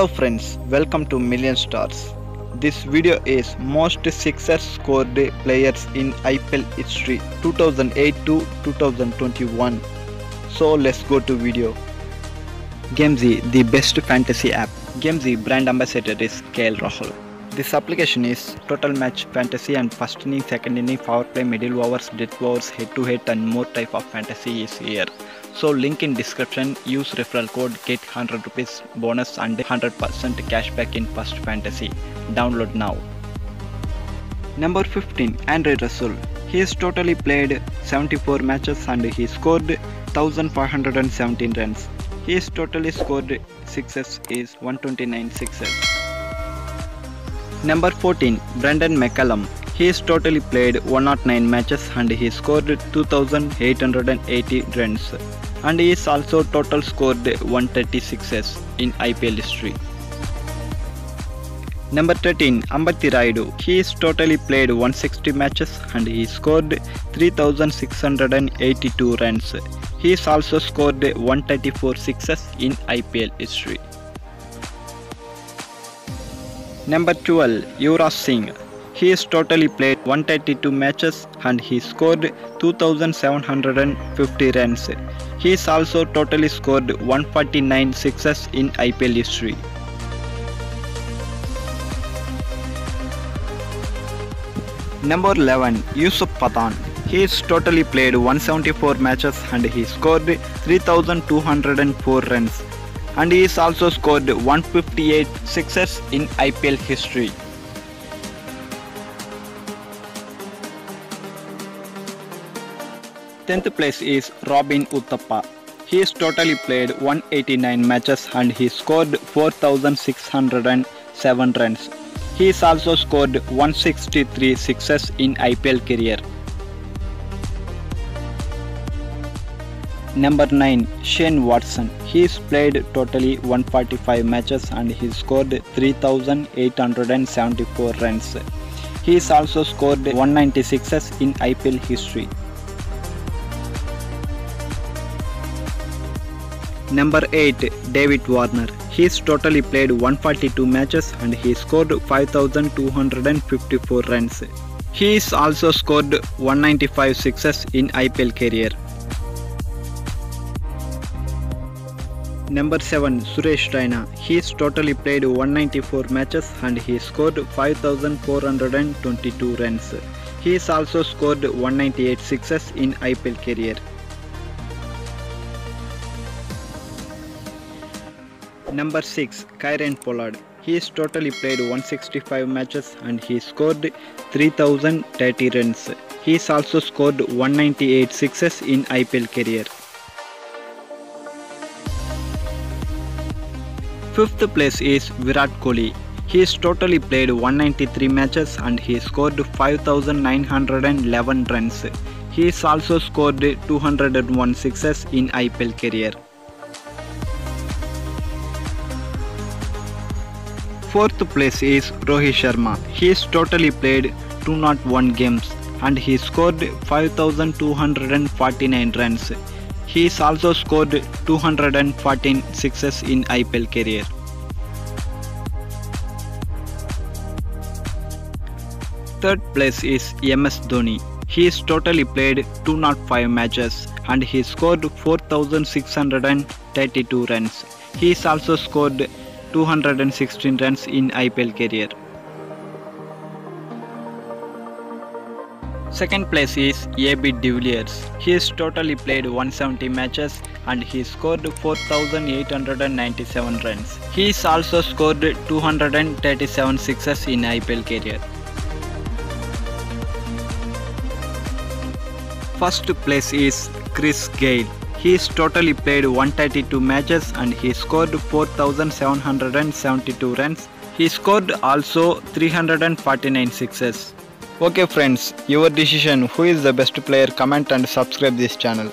Hello friends, welcome to Million Stars. This video is most sixers scored players in IPL history 2008 to 2021. So let's go to video. Gamezy, the best fantasy app. Gamezy brand ambassador is KL Rahul. This application is total match fantasy and first inning, second inning, power play, middle overs, death overs, head to head and more type of fantasy is here. So link in description, use referral code, get 100 rupees bonus and 100% cashback in first fantasy. Download now. Number 15, Andre Russell. He has totally played 74 matches and he scored 1417 runs. He has totally scored sixes is 129 sixes. Number 14, Brendon McCullum. He has totally played 109 matches and he scored 2880 runs. And he is also total scored 136s in IPL history. Number 13, Ambati Rayudu. He has totally played 160 matches and he scored 3682 runs. He is also scored 134 sixes in IPL history. Number 12, Yuvraj Singh. He has totally played 132 matches and he scored 2750 runs. He has also totally scored 149 sixes in IPL history. Number 11, Yusuf Pathan. He has totally played 174 matches and he scored 3204 runs. And he has also scored 158 sixes in IPL history. Tenth place is Robin Uthappa. He has totally played 189 matches and he scored 4607 runs. He has also scored 163 sixes in IPL career. Number 9, Shane Watson. He has played totally 145 matches and he scored 3874 runs. He has also scored 196s in IPL history. Number 8, David Warner. He has totally played 142 matches and he scored 5254 runs. He has also scored 195 sixes in IPL career. Number 7, Suresh Raina. He has totally played 194 matches and he scored 5422 runs. He has also scored 198 sixes in IPL career. Number 6, Kieron Pollard. He has totally played 165 matches and he scored 3030 runs. He has also scored 198 sixes in IPL career. Fifth place is Virat Kohli. He has totally played 193 matches and he scored 5911 runs. He has also scored 201 sixes in IPL career. Fourth place is Rohit Sharma. He has totally played 201 games and he scored 5249 runs. He has also scored 214 sixes in IPL career. Third place is MS Dhoni. He has totally played 205 matches and he scored 4632 runs. He has also scored 216 runs in IPL career. Second place is AB de Villiers. He has totally played 170 matches and he scored 4897 runs. He has also scored 237 sixes in IPL career. First place is Chris Gayle. He has totally played 132 matches and he scored 4772 runs. He scored also 349 sixes. Okay friends, your decision who is the best player, comment and subscribe this channel.